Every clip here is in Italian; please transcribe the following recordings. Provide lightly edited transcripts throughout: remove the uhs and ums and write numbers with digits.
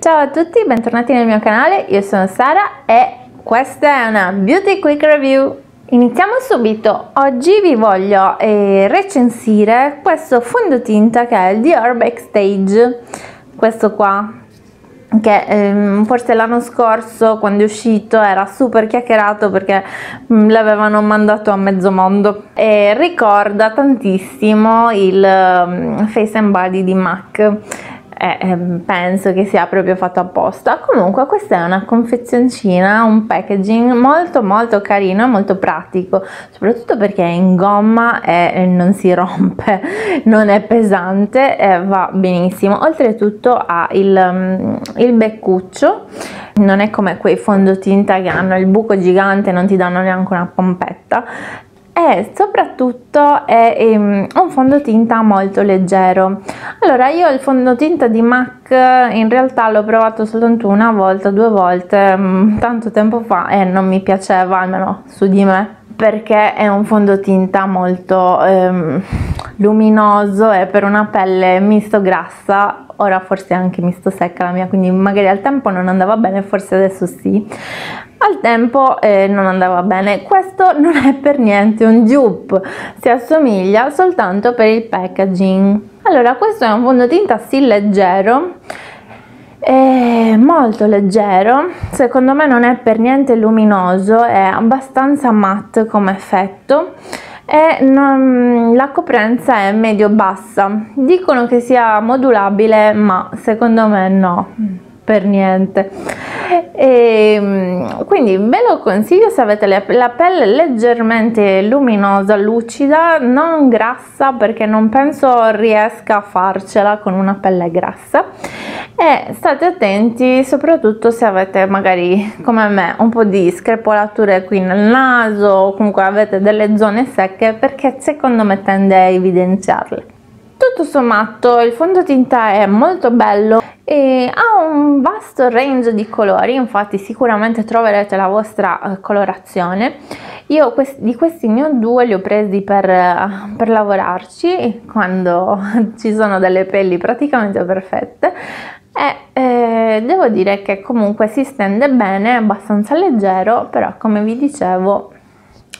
Ciao a tutti, bentornati nel mio canale, io sono Sara e questa è una Beauty Quick Review. Iniziamo subito. Oggi vi voglio recensire questo fondotinta che è il Dior Backstage, questo qua, che forse l'anno scorso quando è uscito era super chiacchierato perché l'avevano mandato a mezzo mondo e ricorda tantissimo il Face and Body di MAC. Penso che sia proprio fatto apposta. Comunque questa è una confezioncina, un packaging molto carino e molto pratico, soprattutto perché è in gomma e non si rompe, non è pesante, va benissimo. Oltretutto ha il beccuccio, non è come quei fondotinta che hanno il buco gigante e non ti danno neanche una pompetta. E soprattutto è un fondotinta molto leggero. Allora, io il fondotinta di MAC in realtà l'ho provato soltanto una volta, due volte, tanto tempo fa, e non mi piaceva, almeno su di me, perché è un fondotinta molto luminoso e per una pelle misto grassa, ora forse anche misto secca la mia, quindi magari al tempo non andava bene, forse adesso sì. Al tempo non andava bene. Questo non è per niente un dupe, si assomiglia soltanto per il packaging. Allora, questo è un fondotinta sì leggero, molto leggero, secondo me non è per niente luminoso, è abbastanza matte come effetto e la coprenza è medio bassa. Dicono che sia modulabile, ma secondo me no, per niente. E quindi ve lo consiglio se avete la pelle leggermente luminosa, lucida, non grassa, perché non penso riesca a farcela con una pelle grassa. E state attenti soprattutto se avete, magari come me, un po' di screpolature qui nel naso o comunque avete delle zone secche, perché secondo me tende a evidenziarle. Tutto sommato il fondotinta è molto bello e ha un vasto range di colori, infatti sicuramente troverete la vostra colorazione. Io di questi ne ho due, li ho presi per lavorarci quando ci sono delle pelli praticamente perfette e devo dire che comunque si stende bene, è abbastanza leggero, però come vi dicevo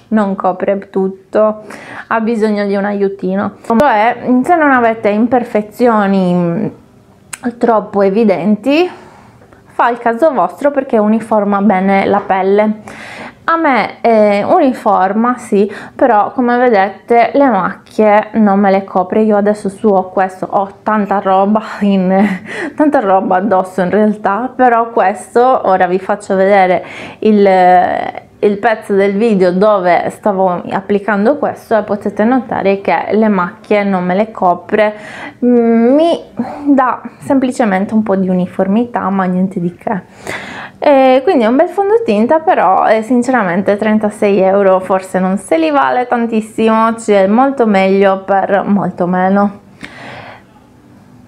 non copre tutto, ha bisogno di un aiutino. Cioè, se non avete imperfezioni troppo evidenti, fa il caso vostro perché uniforma bene la pelle. A me uniforma sì, però come vedete le macchie non me le copre. Io adesso ho questo, ho tanta roba addosso in realtà, però questo, ora vi faccio vedere il pezzo del video dove stavo applicando questo e potete notare che le macchie non me le copre, mi dà semplicemente un po' di uniformità, ma niente di che. E quindi è un bel fondotinta, però sinceramente 36 euro forse non se li vale tantissimo, c'è molto meglio per molto meno.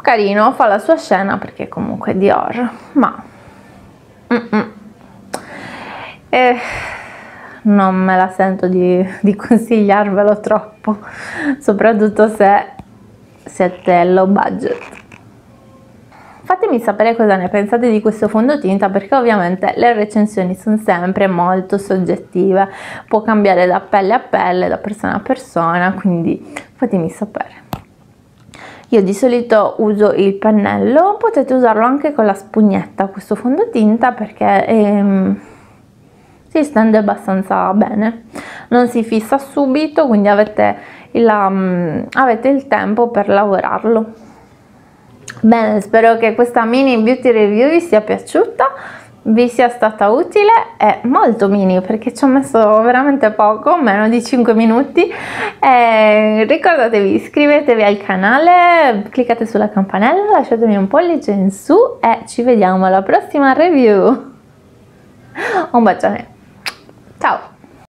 Carino, fa la sua scena perché comunque è Dior, ma non me la sento di consigliarvelo troppo, soprattutto se siete low budget. Fatemi sapere cosa ne pensate di questo fondotinta, perché ovviamente le recensioni sono sempre molto soggettive, può cambiare da pelle a pelle, da persona a persona, quindi fatemi sapere. Io di solito uso il pennello, potete usarlo anche con la spugnetta questo fondotinta perché si stende abbastanza bene, non si fissa subito, quindi avete il tempo per lavorarlo. Bene, spero che questa mini beauty review vi sia piaciuta, vi sia stata utile. È molto mini perché ci ho messo veramente poco, meno di 5 minuti. Ricordatevi, iscrivetevi al canale, cliccate sulla campanella, lasciatemi un pollice in su e ci vediamo alla prossima review. Un bacione, ciao!